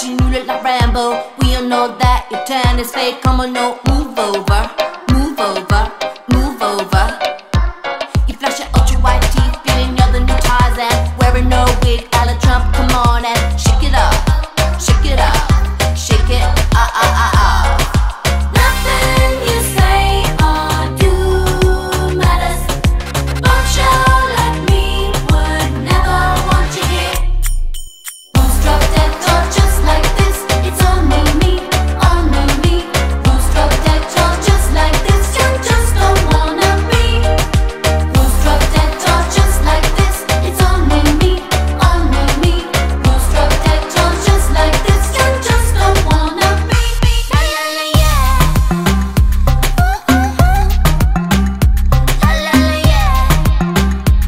she knew looked like Rambo. We all know that your tan is fake. Come on, no, move over, move over, move over. You flash your ultra white teeth, feeling you're the new Tarzan, wearing no wig, a la Trump. Come on and shake it up, shake it up, shake it up. Nothing you say or do matters. Bombshell like me would never want you here. Boomstruck dead girl just like this. It's only me, only me. Boomstruck dead girl just like this. You just don't wanna be. Boomstruck dead girl just like this. It's only me, only me. Boomstruck dead girl just like this. You just don't wanna be. La la la yeah. Ooh, ooh, ooh. La la la yeah.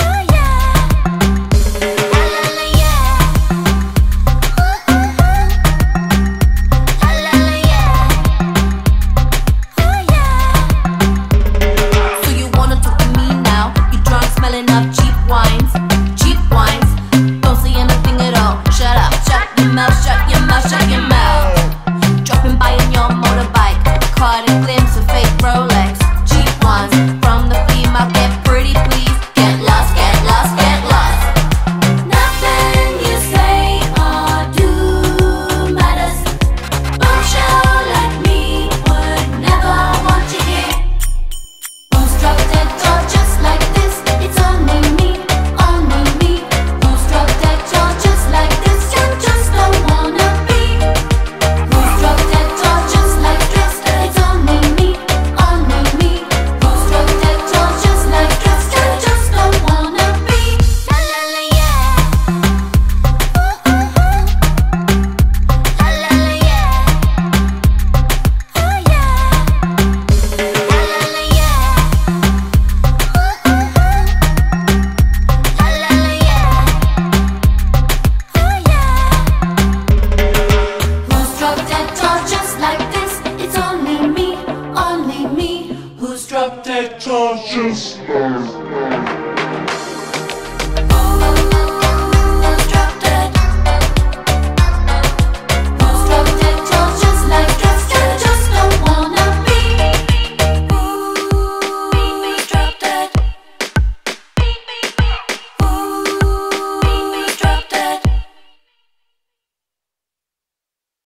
Oh yeah. La la la yeah. Ooh, ooh, ooh. La la la yeah. Oh yeah. So you wanna talk to me now? You drunk smelling up cheap wines, cheap wines. Don't say anything at all. Shut up, shut your mouth, shut your mouth, shut your mouth. Dropping by in your motorbike, caught a glimpse of fake Rolex, cheap ones from the flea market. Pretty please, get lost, get lost, get lost. Nothing you say or do matters. Bombshell like me would never want you here. Boomstruck dead girl just like this. It's only me, only me. Boomstruck dead girl just like this. You just don't wanna be. Boomstruck dead girl just like this. It's only me, only me. Boomstruck dead girl just like this. You just don't wanna be. La la la yeah. Ooh, ooh, ooh. La la la yeah. Oh yeah. La la la yeah. Ooh, ooh, ooh. La la la yeah. Oh yeah. Who's dropped dead girl just like this? It's only me, only me. Who's dropped dead girl just